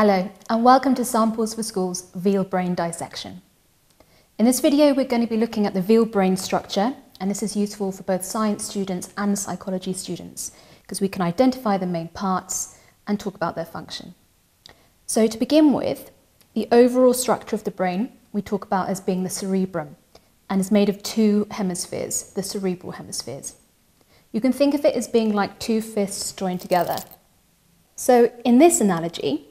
Hello and welcome to Samples for Schools veal brain dissection. In this video we're going to be looking at the veal brain structure, and this is useful for both science students and psychology students because we can identify the main parts and talk about their function. So to begin with, the overall structure of the brain we talk about as being the cerebrum, and is made of two hemispheres, the cerebral hemispheres. You can think of it as being like two fists joined together. So in this analogy,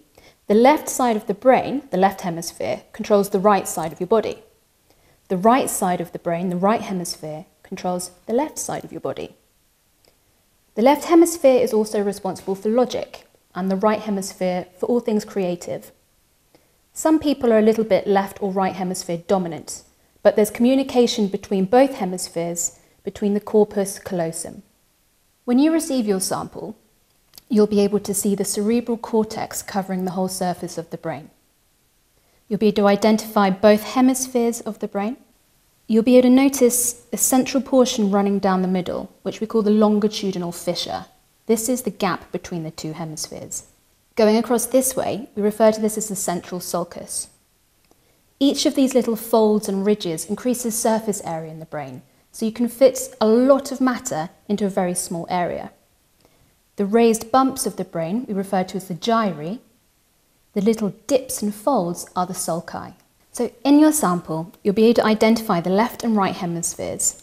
the left side of the brain, the left hemisphere, controls the right side of your body. The right side of the brain, the right hemisphere, controls the left side of your body. The left hemisphere is also responsible for logic, and the right hemisphere for all things creative. Some people are a little bit left or right hemisphere dominant, but there's communication between both hemispheres, between the corpus callosum. When you receive your sample, you'll be able to see the cerebral cortex covering the whole surface of the brain. You'll be able to identify both hemispheres of the brain. You'll be able to notice a central portion running down the middle, which we call the longitudinal fissure. This is the gap between the two hemispheres. Going across this way, we refer to this as the central sulcus. Each of these little folds and ridges increases surface area in the brain, so you can fit a lot of matter into a very small area. The raised bumps of the brain we refer to as the gyri. The little dips and folds are the sulci. So in your sample, you'll be able to identify the left and right hemispheres.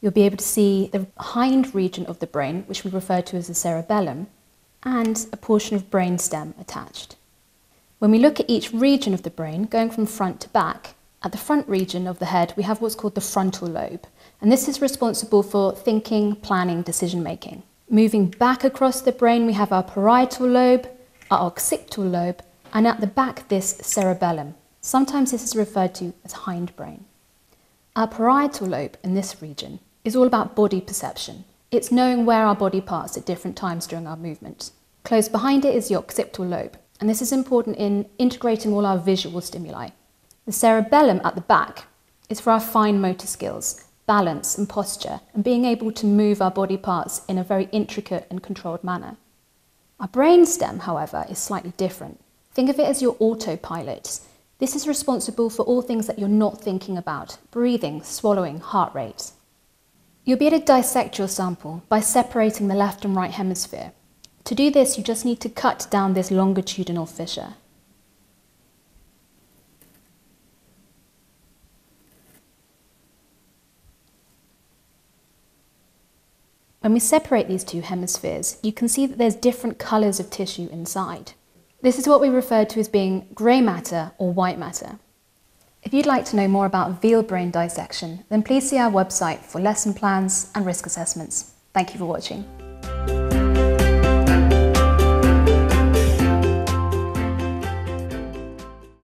You'll be able to see the hind region of the brain, which we refer to as the cerebellum, and a portion of brainstem attached. When we look at each region of the brain, going from front to back, at the front region of the head, we have what's called the frontal lobe. And this is responsible for thinking, planning, decision-making. Moving back across the brain, we have our parietal lobe, our occipital lobe, and at the back, this cerebellum. Sometimes this is referred to as hindbrain. Our parietal lobe in this region is all about body perception. It's knowing where our body parts at different times during our movement. Close behind it is the occipital lobe, and this is important in integrating all our visual stimuli. The cerebellum at the back is for our fine motor skills, balance and posture, and being able to move our body parts in a very intricate and controlled manner. Our brainstem, however, is slightly different. Think of it as your autopilot. This is responsible for all things that you're not thinking about: breathing, swallowing, heart rate. You'll be able to dissect your sample by separating the left and right hemisphere. To do this, you just need to cut down this longitudinal fissure. When we separate these two hemispheres, you can see that there's different colours of tissue inside. This is what we refer to as being grey matter or white matter. If you'd like to know more about veal brain dissection, then please see our website for lesson plans and risk assessments. Thank you for watching.